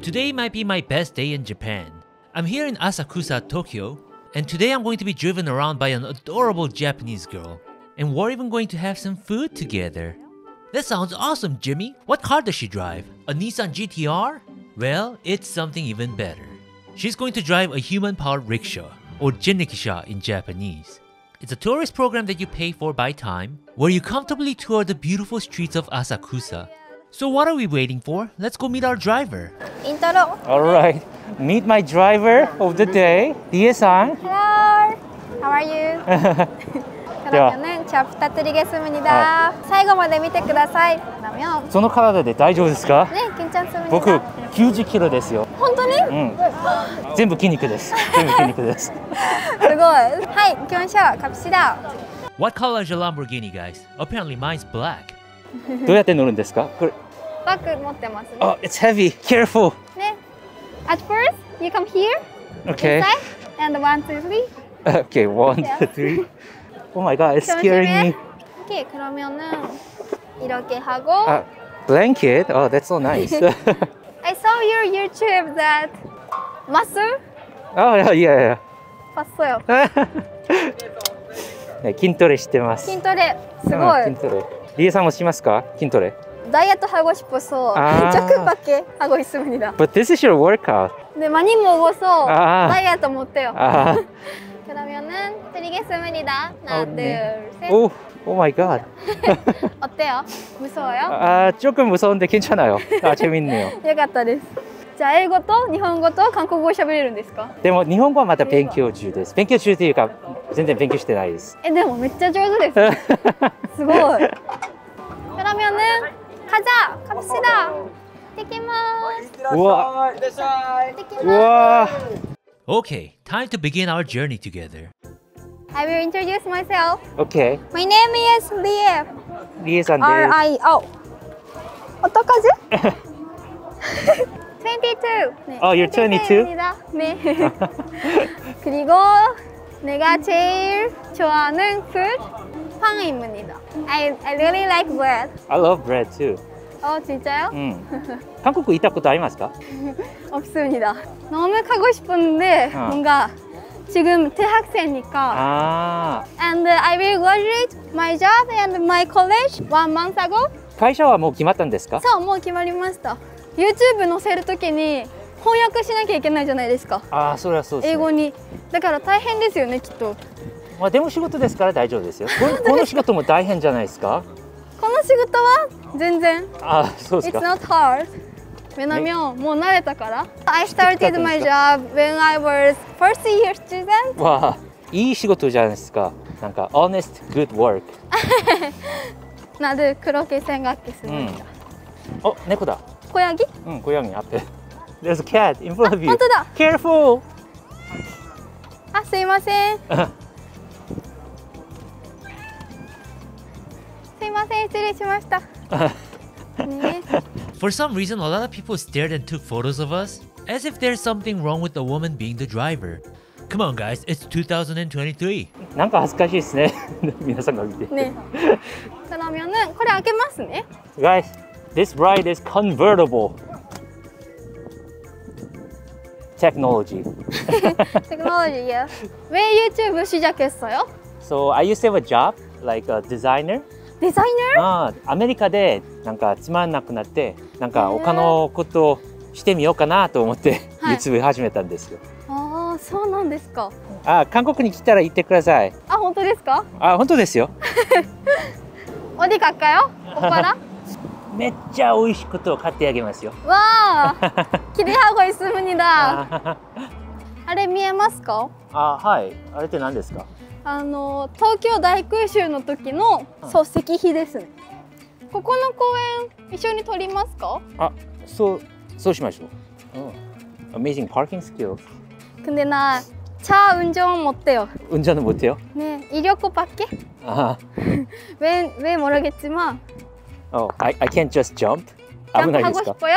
Today might be my best day in Japan. I'm here in Asakusa, Tokyo, and today I'm going to be driven around by an adorable Japanese girl, and we're even going to have some food together. That sounds awesome, Jimmy! What car does she drive? A Nissan GT-R? Well, it's something even better. She's going to drive a human-powered rickshaw, or jinrikisha in Japanese. It's a tourist program that you pay for by time, where you comfortably tour the beautiful streets of Asakusa. So what are we waiting for? Let's go meet our driver. Intro. Alright, meet my driver of the day, Rie-san. Hello! How are you? 그러면은 잘 부탁드리겠습니다.最後まで見てください. 그러면. その体で大丈夫ですか? 네, 괜찮습니다. 僕 90kg ですよ. 本当に? うん. 全部筋肉です. 全部筋肉です. すごい. はい, 行きましょう. 갑시다. What color is your Lamborghini, guys? Apparently mine's black. どうやって乗るんですか? これ. バッグ持ってますね. Oh, it's heavy. Careful. ね. At first, you come here. Okay. Inside. And 1, 2, 3. Okay, 1, 2, 3. Oh my god, it's scaring me. Okay, 그러면은 이렇게 하고. Blanket? Oh, that's so nice. I saw your YouTube that Masu. Oh yeah, yeah. 봤어요. 네, 筋トレ してます. 筋トレ, すごい. 筋トレ. 리에さん もしますか? 筋トレ. 다이어트 하고 싶어서 조금밖에 하고 있습니다. But this is your workout. 네, 많이 먹어서 다이어트 못해요. 그러면은 드리겠습니다. 하나, 둘, 셋. 오, 오 마이 갓. 어때요? 무서워요? 아, 조금 무서운데 괜찮아요. 아, 재밌네요. 좋았어요. 자, 일본어도, 일본어도, 한국어도 喋れるんですか? でも日本語はまた勉強中です. 勉強中というか全然勉強してないです. でもめっちゃ上手です. すごい. 그러면은 가자. 갑시다. 이따키마스. 우와. 이따키마스. 우와. Okay, time to begin our journey together. I will introduce myself. Okay. My name is Rie. Rie-san. R-I-O. 어떡하지? 22. 네, oh, you're 22? 네. 그리고 내가 제일 좋아하는 food 빵입니다. I really like bread. I love bread too. 어, 진짜요? 한국에 있다 것도 아닙니까? 없습니다. 너무 가고 싶었는데 뭔가 지금 대학생이니까. And I will graduate my job and my college 1 month ago. 会社はもう決まったんですか? そう, もう決まりました. YouTube 載せるときに翻訳しなきゃいけないじゃないですか. それはそうですね. 英語に. だから大変ですよねきっと. まあでも仕事ですから大丈夫ですよ. この仕事も大変じゃないですか? この仕事は全然. そうですか? It's not hard. 왜냐면 뭐慣れたから. I started my job when I was first year student. 와, 이仕事じゃないですか. 뭔가 honest good work. 나도 그렇게 생각했습니다. 어, 네코다. 고양이? 응, 고양이 앞에. There's a cat in front of you. 맞다. Careful. 아, 죄송해요. すいません、失礼しました。 For some reason, a lot of people stared and took photos of us, as if there's something wrong with the woman being the driver. Come on, guys, it's 2023. なんか恥ずかしいですね。 皆さんが見て。ね。 그러면은 これ開けますね。 Guys, this ride is convertible. Technology. Technology, yeah. 왜 YouTube 시작했어요? So I used to have a job, like a designer. デザイナー? アメリカでなんかつまんなくなってなんか他のことをしてみようかなと思って、YouTube 始めたんですよ。ああ、そうなんですか。韓国に来たら行ってください。あ、本当ですか？本当ですよ。おでかっかよ、ここから。めっちゃ美味しくと買ってあげますよ。わあ、切りはごいすむにだ。あれ見えますか？はい。あれって何ですか？東京大空襲の時の石碑ですね。ここの公園一緒に撮りますか？そうしましょう。Amazing parking skills. 근데 나 차 운전 못해요. 운전은 못해요? 네, 이력서밖에. 왜 모르겠지만. Oh, I can't just jump. 점프하고 싶어요?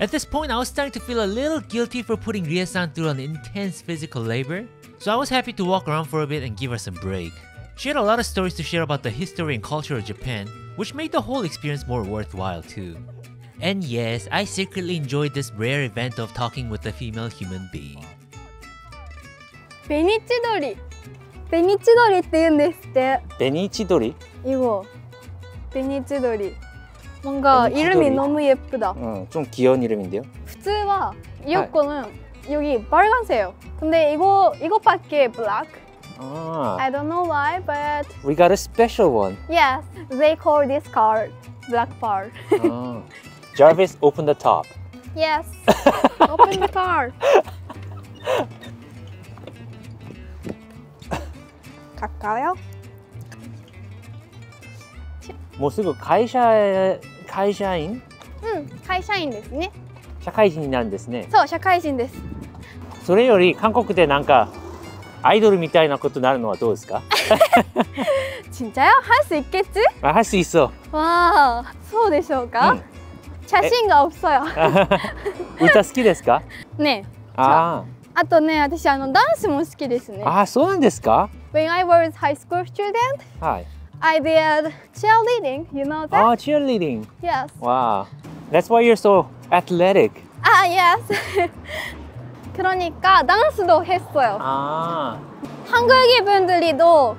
At this point, I was starting to feel a little guilty for putting Rie-san through an intense physical labor, so I was happy to walk around for a bit and give her some break. She had a lot of stories to share about the history and culture of Japan, which made the whole experience more worthwhile too. And yes, I secretly enjoyed this rare event of talking with a female human being. ベニチドリって言うんですって。ベニチドリ、英語ベニチドリ。 뭔가 이름이 너무 예쁘다. 좀 귀여운 이름인데요. 보통 이 거는 여기 빨간색이에요. 근데 이거밖에 black. I don't know why, but we got a special one. Yes, they call this car black car. Jarvis, open the top. Yes, open the car. もうすぐ会社員？うん、会社員ですね。社会人になるんですね。そう、社会人です。それより韓国でなんかアイドルみたいなことになるのはどうですか？ちんちゃよ、ハスいけつ？あ、ハスいそう。わあ、そうでしょうか？うん、写真がおっさよ。歌好きですか？ね。ああ。あとね、私ダンスも好きですね。あ、そうなんですか？ When I was high school student、はい。I did cheerleading, you know that? Oh, cheerleading. Yes. Wow. That's why you're so athletic. Ah, yes. 그러니까 댄스도 했어요. 아. 한국인 분들이도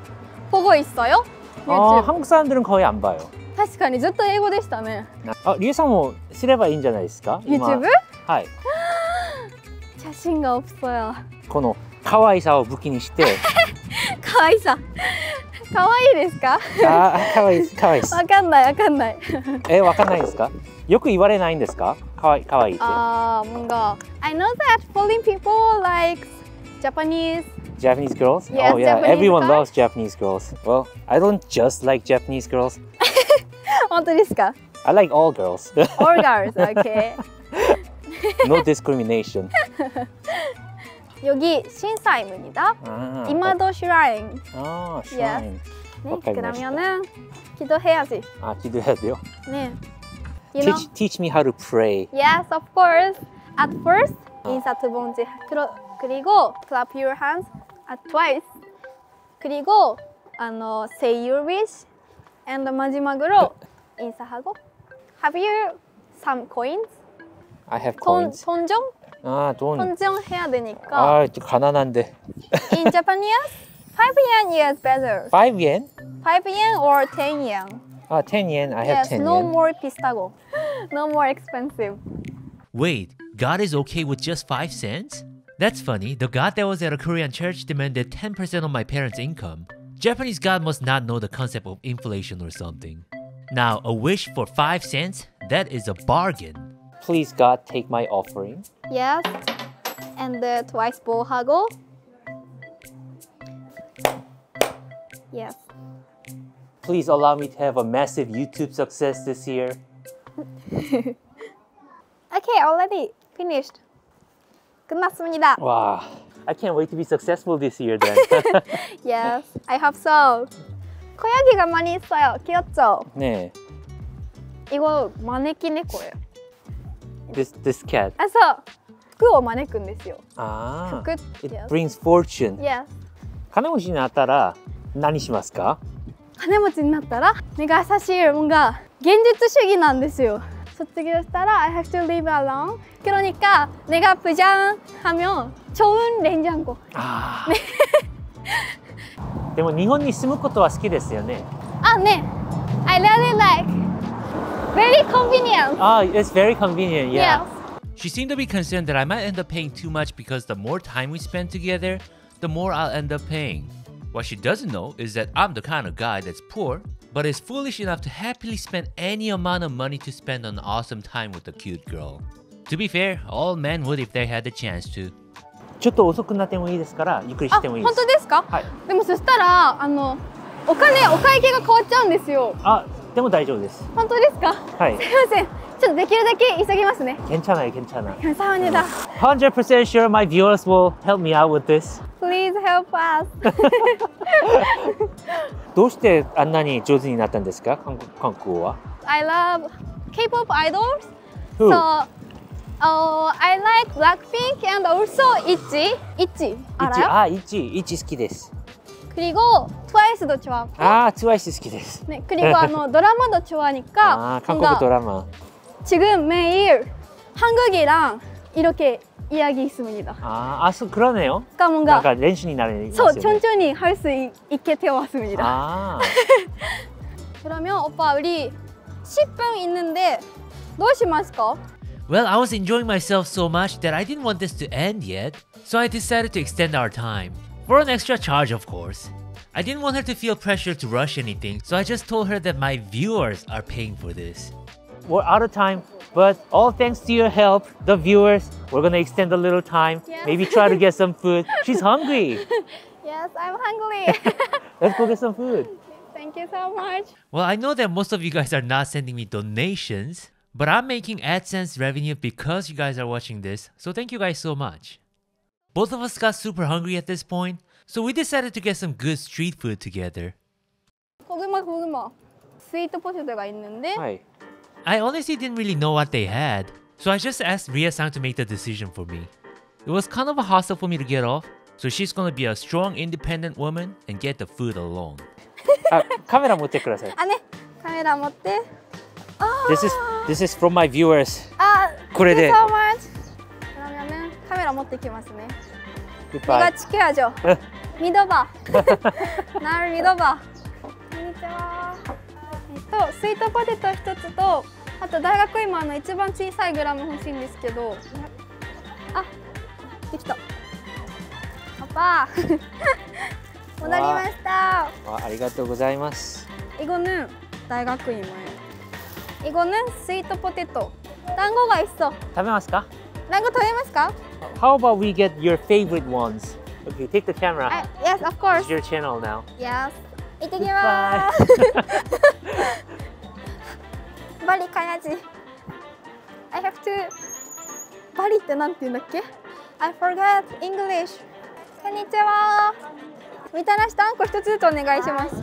보고 있어요? 아, 한국 사람들은 거의 안 봐요. 確かにずっと英語でしたね. 아, 리에さんも 知ればいいんじゃないですか? 유튜브? はい. 写真が 없어요. この可愛さを武器にして 可愛さ 可愛いですか？ああ、可愛いです。可愛いです。わかんない。わかんないですか？よく言われないんですか？可愛いって。ああ、뭔가 I know that foreign people likes Japanese girls. Yes, oh yeah, Japanese everyone loves Japanese girls. Well, I don't just like Japanese girls. 本当ですか？ I like all girls. All girls, okay. No discrimination. 여기 신사임입니다. 아, 이마도 슈라인. 아, 슈라인. 네, 그러면은 기도해야지. 아, 기도해야 돼요? 네. Teach me how to pray. Yes, of course. At first, 인사 두 번째. 그리고 clap your hands at twice. 그리고 say your wish. And 마지막으로 인사하고. Have you some coins? I have coins. 돈좀? 아, 돈. 헌정해야 되니까. 아, 좀 가난한데. In Japanese, 5 yen is better. 5 yen? 5 yen or 10 yen. Ah, 10 yen. I have 10 yen. Yes, no more 비싸고. No more expensive. Wait, God is okay with just 5 cents? That's funny. The God that was at a Korean church demanded 10% of my parents' income. Japanese God must not know the concept of inflation or something. Now, a wish for 5 cents? That is a bargain. Please God, take my offering. Yes, and twice 보하고. Yes. Please allow me to have a massive YouTube success this year. Okay, already finished. 끝났습니다. Wow, I can't wait to be successful this year then. Yes, I hope so. 고양이가 많이 있어요. 귀엽죠? 네. 이거 마네킹네코예요. This cat. 아서 그거 마네킹ですよ. 아. 그 it brings fortune. Yes. 金持ちになったら何しますか? 金持ちになったら 내가 사실 뭔가 현실주의자인데요. 卒業したら I have to live alone. 그러니까 내가 부자하면 좋은 냉장고. 아. でも日本に住むことは好きですよね? 아, 네. I really like. Very convenient. Ah, it's very convenient, yeah. Yes. She seemed to be concerned that I might end up paying too much because the more time we spend together, the more I'll end up paying. What she doesn't know is that I'm the kind of guy that's poor, but is foolish enough to happily spend any amount of money to spend on awesome time with a cute girl. To be fair, all men would if they had the chance to. ちょっと遅くなってもいいですから、ゆっくりしてもいいです。 本当ですか？はい。でもそしたら、お金、お会計が変わっちゃうんですよ。 でも大丈夫です。 本当ですか？はい。 すいません。ちょっとできるだけ急ぎますね。 괜찮아요。 감사합니다. 100% sure my viewers will help me out with this. Please help us. どうしてあんなに上手になったんですか？韓国語は。 I love K-pop idols. Who? So, I like Blackpink and also ITZY. ITZY. 알아요? 아, ITZY 好きです. 그리고 트와이스도 좋아하고. 아, 트와이스 好きです. 네, 그리고 드라마도 좋아하니까. 아, 한국 드라마. 지금 매일 한국이랑 이렇게 이야기했습니다. 아, 그러네요. 그러니까 뭔가 렌신이 나는 얘기죠. 천천히 할 수 있게 되었습니다. 아. 그러면 오빠 우리 10분 있는데 뭐 하실까요? Well, I was enjoying myself so much that I didn't want this to end yet, so I decided to extend our time. For an extra charge, of course. I didn't want her to feel pressure to rush anything, so I just told her that my viewers are paying for this. We're out of time, but all thanks to your help, the viewers, we're gonna extend a little time, yes. Maybe try to get some food. She's hungry! Yes, I'm hungry! Let's go get some food! Thank you so much! Well, I know that most of you guys are not sending me donations, but I'm making AdSense revenue because you guys are watching this, so thank you guys so much. Both of us got super hungry at this point, so we decided to get some good street food together. 고구마. 스위트 포테이토가 있는데. Hi. I honestly didn't really know what they had, so I just asked Rie-san to make the decision for me. It was kind of a hassle for me to get off, so she's gonna be a strong, independent woman and get the food alone. Ah, 카메라持ってください. 아, 네. 카메라 持って. This is from my viewers. Ah, thank you so much. 그러면은 카메라 持ってきますね. Goodbye. 내가 지켜야죠. 믿어봐. 날 믿어봐. 안녕. スイートポテト1つと、あと大学芋の一番小さいグラム欲しいんですけど。あ、できた。パパ。戻りました。ありがとうございます。이거는大学芋。이거는スイートポテト。団子が있어。食べますか？団子食べますか？How about we get your favorite ones? Okay, take the camera. Yes, of course. It's your channel now. Yes. 行ってきます。バリカヤジ。I have to. バリってなんて言うんだっけ ？I forgot English。こんにちは。みたらし団子一つずつお願いします。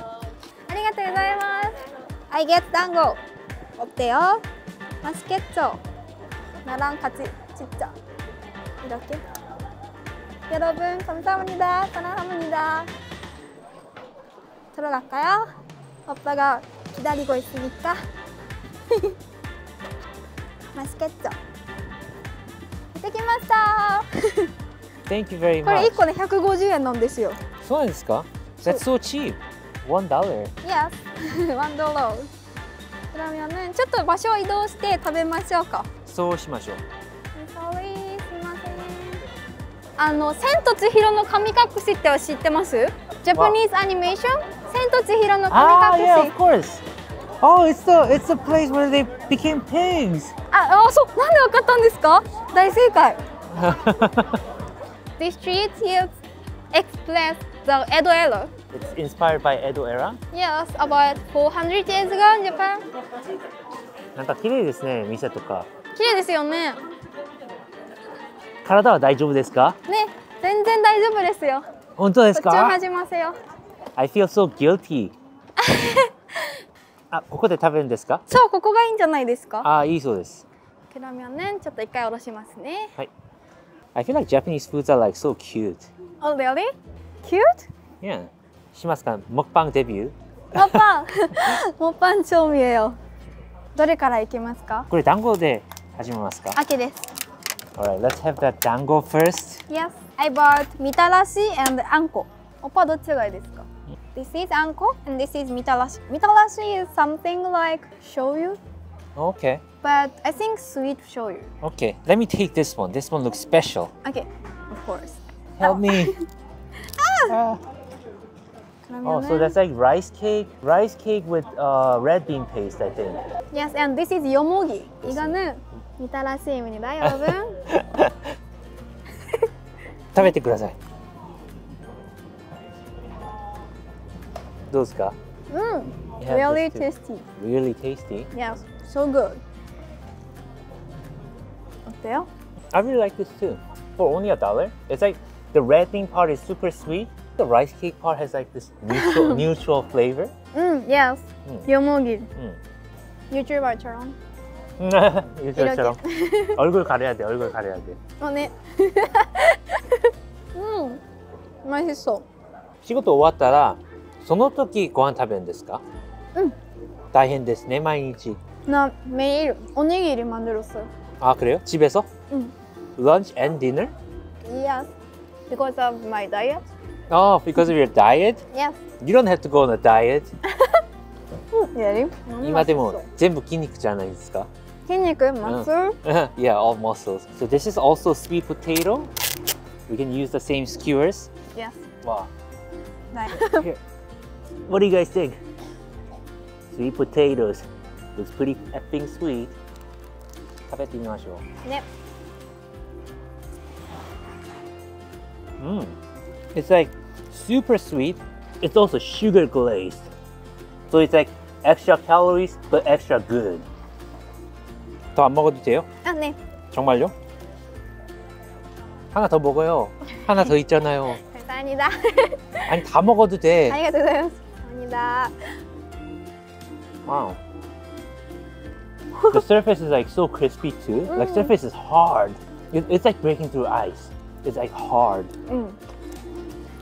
ありがとうございます。I get 団子。持ってよ。マスケット。ならんかちちっちゃ。いいだけ。여러분、감사합니다。사랑합니다。 들어갈까요? 오빠가 기다리고 있으니까. 맛있겠죠? 됐습니다. Thank you very much. これ1個で150円なんですよ。そうですか? That's so cheap. $1. Yes. $1. 그러면은ちょっと場所を移動して食べましょうか。そうしましょう。Sorry, すいません。千と千尋の神隠しって知ってます？ Japanese animation? 千と千尋の神隠し。Ah, yeah, of course. Oh, it's the place where they became pigs. Ah, oh, so, なんでわかったんですか？大正解。The street here explains the Edo era. It's inspired by Edo era? Yes, about 400 years ago in Japan. なんか綺麗ですね、店とか。綺麗ですよね。体は大丈夫ですか？ね、全然大丈夫ですよ。 本当ですか？こっちを始めますよ。I feel so guilty. あ、ここで食べるんですか？そう、ここがいいんじゃないですか？あ、いいそうです。クラミョンね、ちょっと一回おろしますね。はい。I feel like Japanese foods are like so cute. Oh, really? Cute? Yeah. しますか？モッパンデビュー。モッパン。モッパン調味料。どれからいきますか？これ団子で始めますか？秋です。Alright, let's have that dango first. Yes. I bought mitarashi and anko. Oppa, which one is this? This is anko and this is mitarashi. Mitarashi is something like shoyu. Okay. But I think sweet shoyu. Okay, let me take this one. This one looks special. Okay, of course. Help me. Ah! Oh, so that's like rice cake with red bean paste, I think. Yes, and this is yomogi. 이거는 미타라시입니다, 여러분. 食べてください。どうですか？うん。Really tasty. Really tasty. Yes. So good. おったよ。I really like this too. For only $1, it's like the red bean part is super sweet. The rice cake part has like this neutral flavor. Yes. 요모기. YouTuber처럼. YouTuber처럼. 얼굴 가려야 돼. 얼굴 가려야 돼. 네. 맛있어. 仕事終わったらその時ご飯食べるんですか？うん。大変ですね毎日。나 매일 오니기리 만들었어요. 아 그래요? 집에서? 응. Lunch and dinner? Yes. Because of my diet. Oh, because of your diet? Yes. You don't have to go on a diet. 今でも全部筋肉じゃないですか。筋肉 muscle? Yeah, all muscles. So this is also sweet potato. We can use the same skewers. Yes. Wow. Nice. What do you guys think? Sweet potatoes. Looks pretty effing sweet. 食べてみましょう。ね。Mm. It's like super sweet. It's also sugar glazed. So it's like extra calories but extra good. 더 안 먹어도 돼요? 아, 네. 정말요? 하나 더 먹어요. 하나 더 있잖아요. 감사합니다. 아니, 다 먹어도 돼. 감사합니다. Wow. The surface is like so crispy too. Like surface is hard. It's like breaking through ice. It's like hard.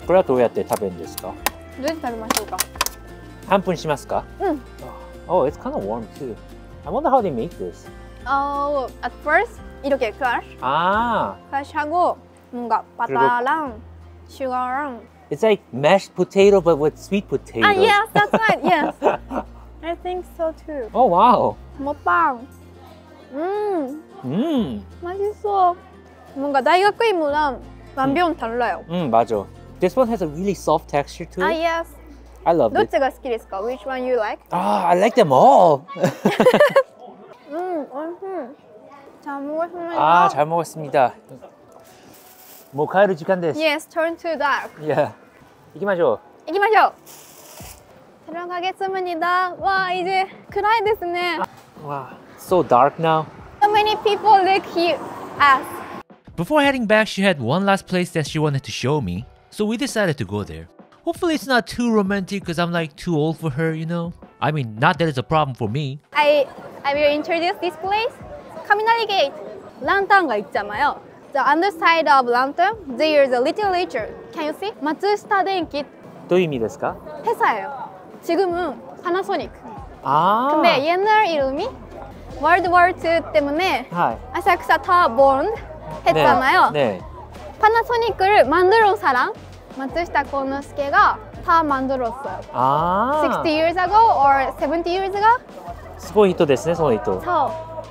これはどうやって食べるんですか？どうやって食べましょうか？半分しますか？うん。Oh, it's kind of warm too. I wonder how they make this. Oh, at first 이렇게 crush. 아. Crush하고 뭔가 바다랑 슈가랑. It's like mashed potato but with sweet potato. Ah, yes, that's right. Yes. I think so too. Oh wow. 먹방. 맛있어. 뭔가 다이가쿠이무랑 완전 달라요. 맞아. This one has a really soft texture to it. Ah yes. I love it. Which one you like? Ah, I like them all. 잘 먹었습니다. 아, 잘 먹었습니다. 뭐 가을 시간 됐어. Yes, turn to dark. Yeah. 이기마쇼. 들어가겠습니다. 와, 이제 그라이 됐네. Wow, so dark now. So many people look here at us. Before heading back, she had one last place that she wanted to show me, so we decided to go there. Hopefully it's not too romantic because I'm like too old for her, you know? I mean, not that it's a problem for me. I will introduce this place. Kaminari Gate. Lantern가 있잖아요. The underside of lantern, there is a literature. Can you see? Matsushita Denki. どういう意味ですか? 회사예요. 지금은 Panasonic. 아. 근데 옛날 이름이 World War II 때문에 아사쿠사 타워 bond 했잖아요. 네. 파나소닉을 만들어 사람 Matsushita Konosuke가 다 만들었어요. 아. 60 years ago or 70 years ago. すごい人ですね、その人.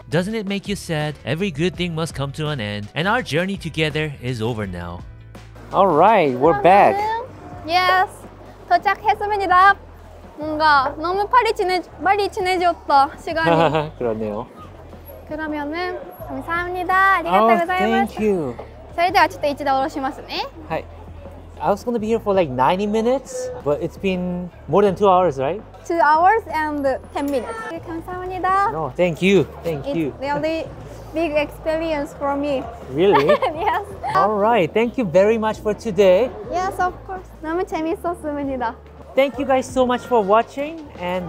Doesn't it make you sad? Every good thing must come to an end, and our journey together is over now. All right, we're back. Yes. 도착했습니다. 뭔가 너무 빨리 지내졌다 시간이. 그러네요. 그러면은 감사합니다. 아리가또 고자이마스. Thank you. それではちょっと一度下ろしますね. Hi. I was going to be here for like 90 minutes, but it's been more than 2 hours, right? 2 hours and 10 minutes. 감사합니다. No, thank you. Thank you. It's really big experience for me. Really? Yes. All right. Thank you very much for today. Yes, of course. 너무 재밌었습니다. Thank you guys so much for watching, and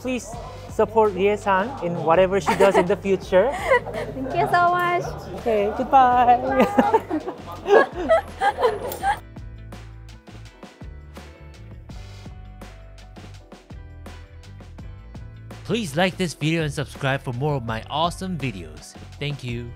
please support Rie-san in whatever she does in the future. Thank you so much. Okay, goodbye. Bye. Please like this video and subscribe for more of my awesome videos. Thank you.